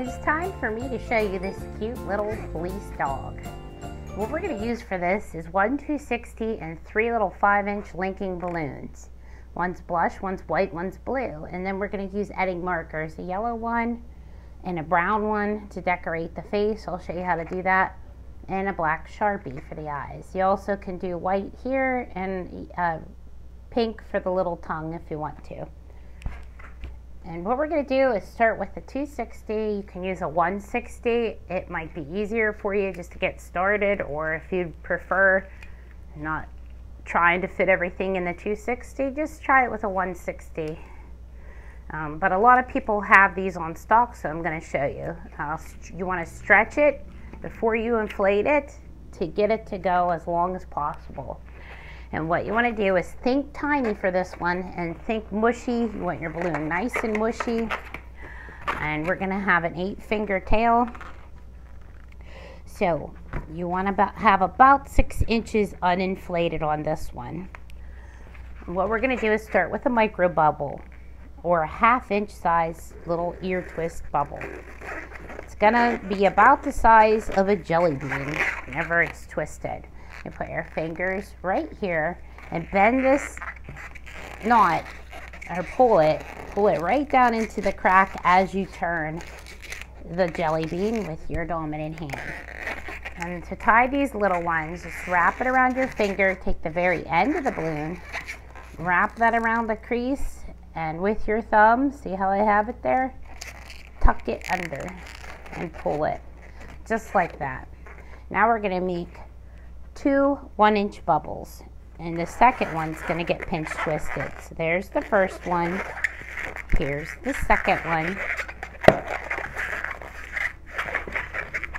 It's time for me to show you this cute little police dog. What we're going to use for this is 1 260 and 3 little 5-inch linking balloons. One's blush, one's white, one's blue, and then we're going to use edding markers, a yellow one and a brown one to decorate the face. I'll show you how to do that, and a black Sharpie for the eyes. You also can do white here and pink for the little tongue if you want to. And what we're going to do is start with a 260. You can use a 160. It might be easier for you just to get started, or if you'd prefer not trying to fit everything in the 260, just try it with a 160. But a lot of people have these on stock, so I'm going to show you. You want to stretch it before you inflate it to get it to go as long as possible. And what you want to do is think tiny for this one and think mushy. You want your balloon nice and mushy. And we're going to have an 8-finger tail. So you want to have about 6 inches uninflated on this one. And what we're going to do is start with a micro bubble, or a 1/2-inch size little ear twist bubble. It's going to be about the size of a jelly bean whenever it's twisted. You put your fingers right here and bend this knot, or pull it right down into the crack as you turn the jelly bean with your dominant hand. And to tie these little ones, just wrap it around your finger, take the very end of the balloon, wrap that around the crease, and with your thumb, see how I have it there? Tuck it under and pull it, just like that. Now we're going to make 2 1-inch bubbles, and the second one's going to get pinch twisted. So there's the first one, here's the second one,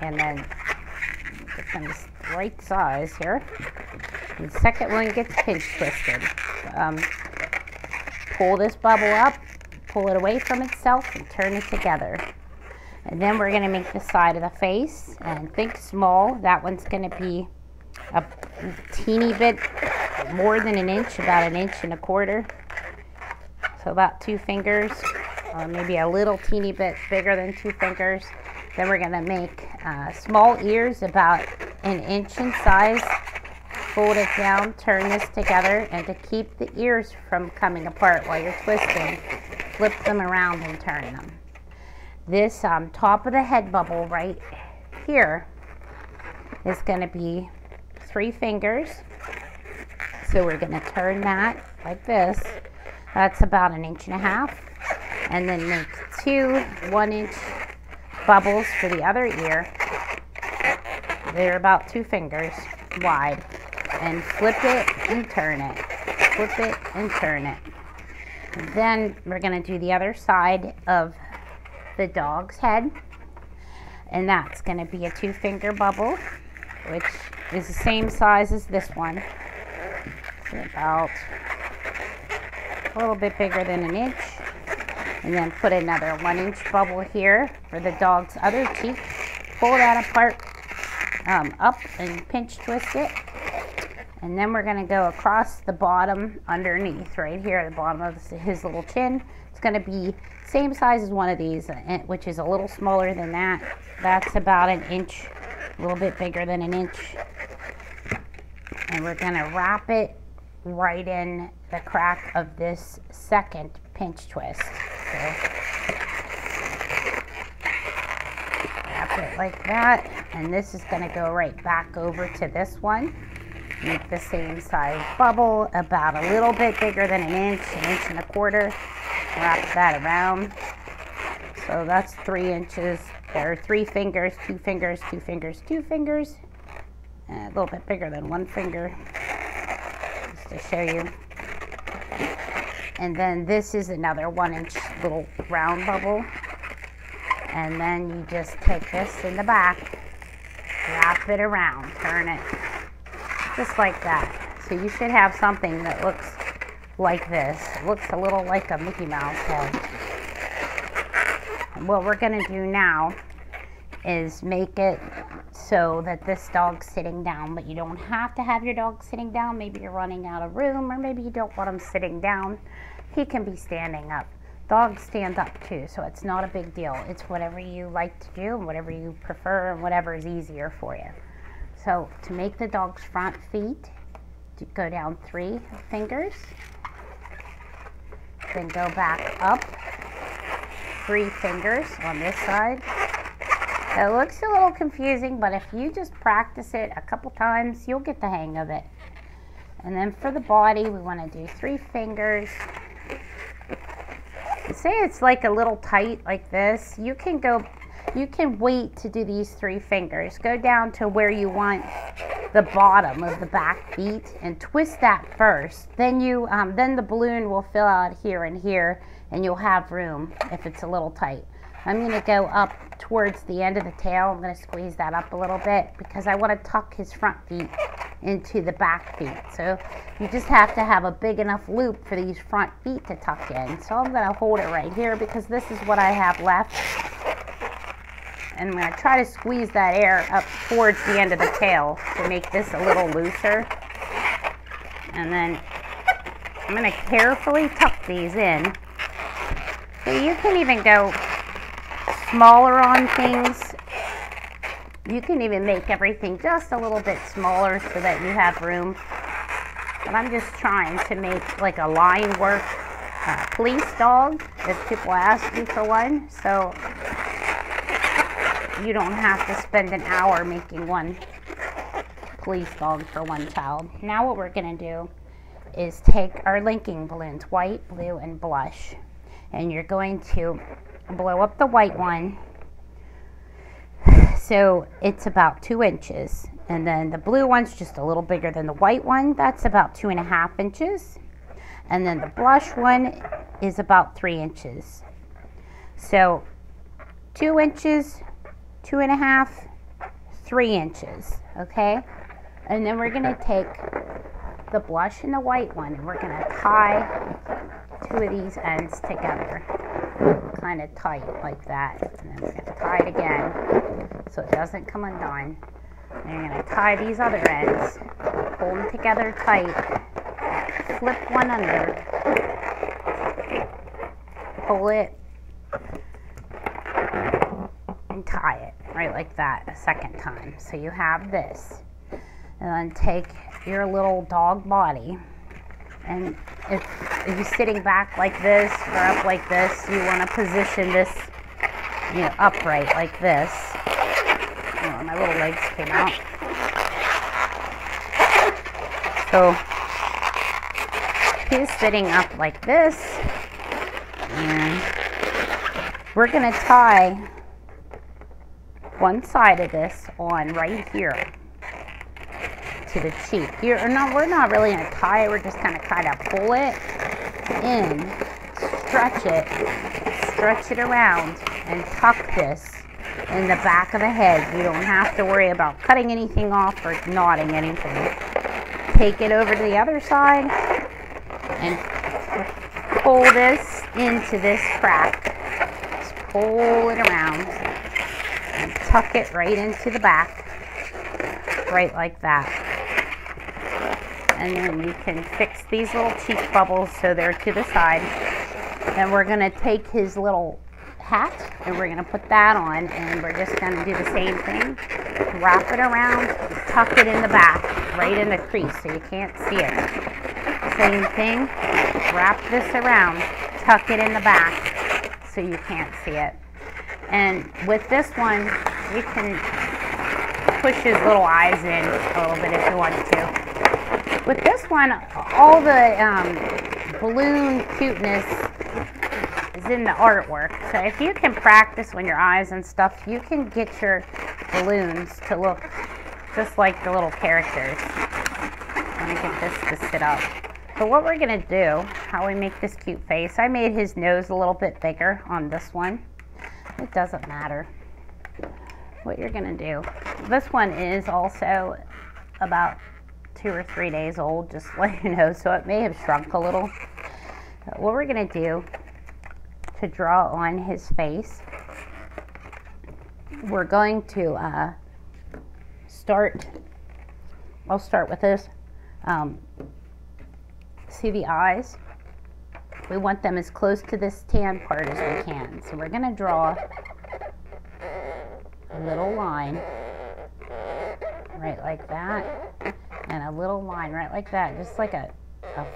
and then get them the right size here, and the second one gets pinch twisted. Pull this bubble up, pull it away from itself, and turn it together. And then we're going to make the side of the face, and think small. That one's going to be a teeny bit more than 1 inch, about 1 1/4 inches. So about 2 fingers, or maybe a little teeny bit bigger than 2 fingers. Then we're going to make small ears, about 1 inch in size. Fold it down, turn this together, and to keep the ears from coming apart while you're twisting, flip them around and turn them. This top of the head bubble right here is going to be 3 fingers, so we're going to turn that like this. That's about 1.5 inches, and then make 2 1-inch bubbles for the other ear. They're about 2 fingers wide, and flip it and turn it, flip it and turn it. And then we're going to do the other side of the dog's head, and that's going to be a 2-finger bubble, which is the same size as this one. It's about a little bit bigger than 1 inch. And then put another 1-inch bubble here for the dog's other cheek. Pull that apart up and pinch twist it. And then we're gonna go across the bottom underneath, right here at the bottom of his little chin. It's gonna be same size as one of these, which is a little smaller than that. That's about 1 inch, a little bit bigger than 1 inch. And we're going to wrap it right in the crack of this second pinch twist. So wrap it like that, and this is going to go right back over to this one. Make the same size bubble, about a little bit bigger than 1 inch, 1.25 inches. Wrap that around. So that's 3 inches. There are 3 fingers, 2 fingers, 2 fingers, 2 fingers. A little bit bigger than 1 finger, just to show you. And then this is another 1-inch little round bubble. And then you just take this in the back, wrap it around, turn it, just like that. So you should have something that looks like this. It looks a little like a Mickey Mouse head. What we're going to do now is make it so that this dog's sitting down, but you don't have to have your dog sitting down. Maybe you're running out of room, or maybe you don't want him sitting down. He can be standing up. Dogs stand up too, so it's not a big deal. It's whatever you like to do and whatever you prefer and whatever is easier for you. So to make the dog's front feet, go down 3 fingers, then go back up 3 fingers on this side. It looks a little confusing, but if you just practice it a couple times, you'll get the hang of it. And then for the body, we want to do 3 fingers. Say it's like a little tight like this, you can wait to do these 3 fingers. Go down to where you want the bottom of the back feet and twist that first. Then you then the balloon will fill out here and here, and you'll have room if it's a little tight. I'm going to go up towards the end of the tail. I'm going to squeeze that up a little bit because I want to tuck his front feet into the back feet. So you just have to have a big enough loop for these front feet to tuck in. So I'm going to hold it right here because this is what I have left. And I'm going to try to squeeze that air up towards the end of the tail to make this a little looser. And then I'm going to carefully tuck these in. So you can even go smaller on things. You can even make everything just a little bit smaller so that you have room. But I'm just trying to make like a line work police dog, if people ask me for one. So you don't have to spend an hour making one police dog for one child. Now what we're going to do is take our linking balloons, white, blue, and blush. And you're going to blow up the white one so it's about 2 inches, and then the blue one's just a little bigger than the white one, that's about 2.5 inches, and then the blush one is about 3 inches. So 2 inches, 2.5, 3 inches, okay? And then we're gonna take the blush and the white one and we're gonna tie 2 of these ends together, kind of tight like that, and then we're going to tie it again so it doesn't come undone. And you're going to tie these other ends, hold them together tight, flip one under, pull it, and tie it right like that a second time. So you have this, and then take your little dog body, and if you're sitting back like this or up like this, you want to position this, you know, upright like this. Oh, my little legs came out. So he's sitting up like this, and we're going to tie one side of this on right here to the cheek. We're not really going to tie it, we're just going to kind of pull it in, stretch it around, and tuck this in the back of the head. You don't have to worry about cutting anything off or knotting anything. Take it over to the other side and pull this into this crack. Just pull it around and tuck it right into the back, right like that. And then you can fix these little cheek bubbles so they're to the side. And we're going to take his little hat and we're going to put that on, and we're just going to do the same thing. Wrap it around, tuck it in the back, right in the crease so you can't see it. Same thing, wrap this around, tuck it in the back so you can't see it. And with this one, you can push his little eyes in a little bit if you want to. With this one, all the balloon cuteness is in the artwork. So if you can practice when your eyes and stuff, you can get your balloons to look just like the little characters. Let me get this to sit up. So what we're going to do, how we make this cute face, I made his nose a little bit bigger on this one. It doesn't matter what you're going to do. This one is also about 2 or 3 days old, just to let you know, so it may have shrunk a little. But what we're going to do to draw on his face, we're going to I'll start with this. See the eyes? We want them as close to this tan part as we can. So we're going to draw a little line right like that, and a little line right like that, just like a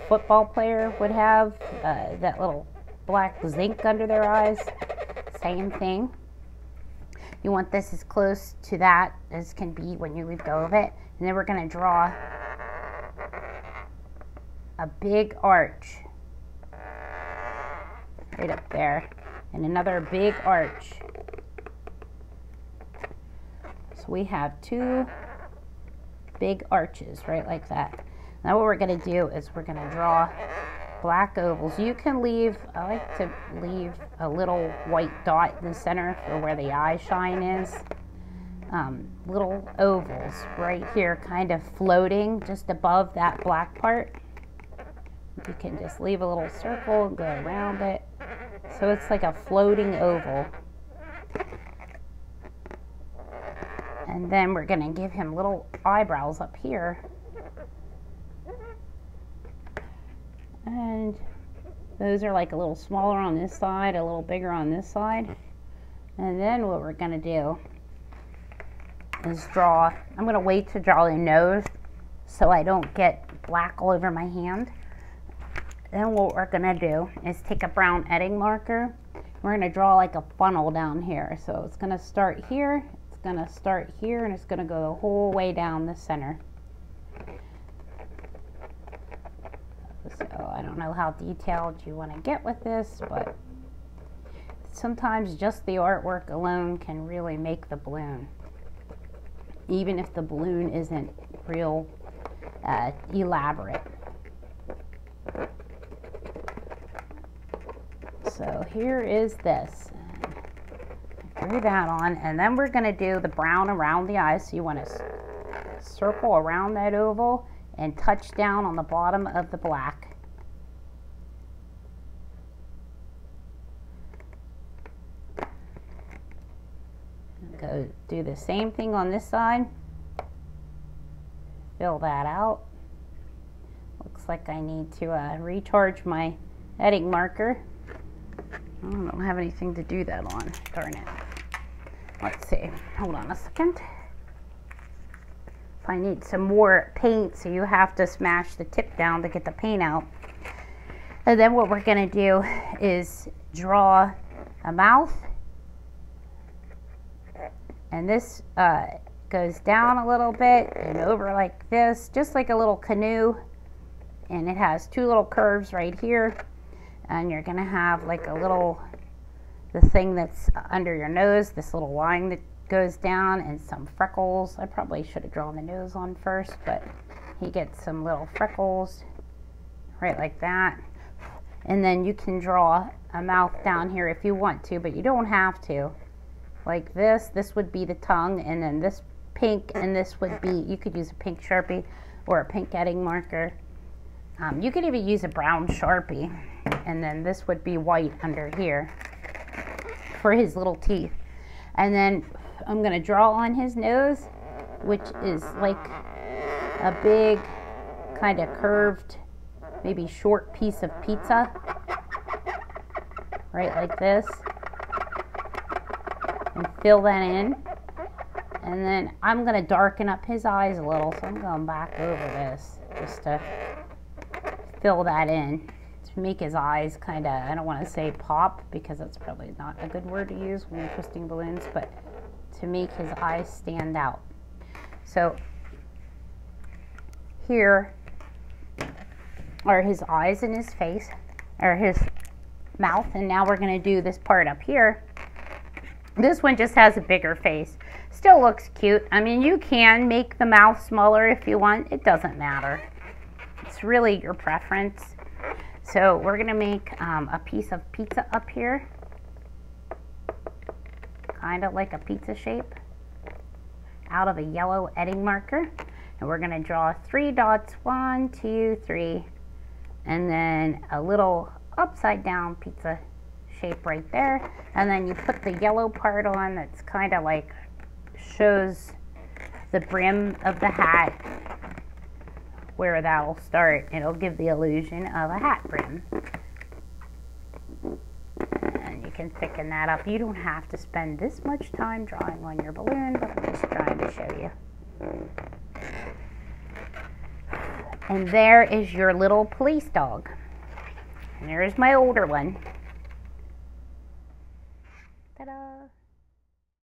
football player would have that little black zinc under their eyes. Same thing. You want this as close to that as can be when you leave go of it. And then we're going to draw a big arch right up there, and another big arch. So we have two big arches right like that. Now what we're going to do is we're going to draw black ovals. You can leave, I like to leave a little white dot in the center for where the eye shine is. Little ovals right here kind of floating just above that black part. You can just leave a little circle and go around it. So it's like a floating oval. And then we're going to give him little eyebrows up here. And those are like a little smaller on this side, a little bigger on this side. And then what we're going to do is draw, I'm going to wait to draw the nose so I don't get black all over my hand. Then what we're going to do is take a brown edding marker. We're going to draw like a funnel down here. So it's going to start here, it's going to start here, and it's going to go the whole way down the center. So I don't know how detailed you want to get with this, but sometimes just the artwork alone can really make the balloon. Even if the balloon isn't real elaborate. So here is this. I drew that on, and then we're going to do the brown around the eye. So you want to circle around that oval and touch down on the bottom of the black. Go do the same thing on this side. Fill that out. Looks like I need to recharge my edding marker. I don't have anything to do that on, darn it. Let's see, hold on a second. I need some more paint, so you have to smash the tip down to get the paint out. And then what we're going to do is draw a mouth. And this goes down a little bit and over like this, just like a little canoe. And it has two little curves right here. And you're going to have like a little, the thing that's under your nose, this little line that goes down, and some freckles. I probably should have drawn the nose on first, but he gets some little freckles right like that. And then you can draw a mouth down here if you want to, but you don't have to. Like this would be the tongue, and then this pink, and this would be, you could use a pink Sharpie or a pink edding marker. You could even use a brown Sharpie, and then this would be white under here for his little teeth. And then I'm going to draw on his nose, which is like a big kind of curved, maybe short piece of pizza, right like this, and fill that in. And then I'm going to darken up his eyes a little, so I'm going back over this just to fill that in, to make his eyes kind of, I don't want to say pop, because that's probably not a good word to use when you're twisting balloons, but to make his eyes stand out. So here are his eyes and his face, or his mouth, and now we're going to do this part up here. This one just has a bigger face. Still looks cute. I mean, you can make the mouth smaller if you want. It doesn't matter. It's really your preference. So we're going to make a piece of pizza up here, kind of like a pizza shape, out of a yellow edding marker. And we're going to draw three dots, 1, 2, 3, and then a little upside down pizza shape right there. And then you put the yellow part on, that's kind of like shows the brim of the hat, where that'll start. It'll give the illusion of a hat brim. can thicken that up. You don't have to spend this much time drawing on your balloon, but I'm just trying to show you. And there is your little police dog. And there is my older one. Ta-da!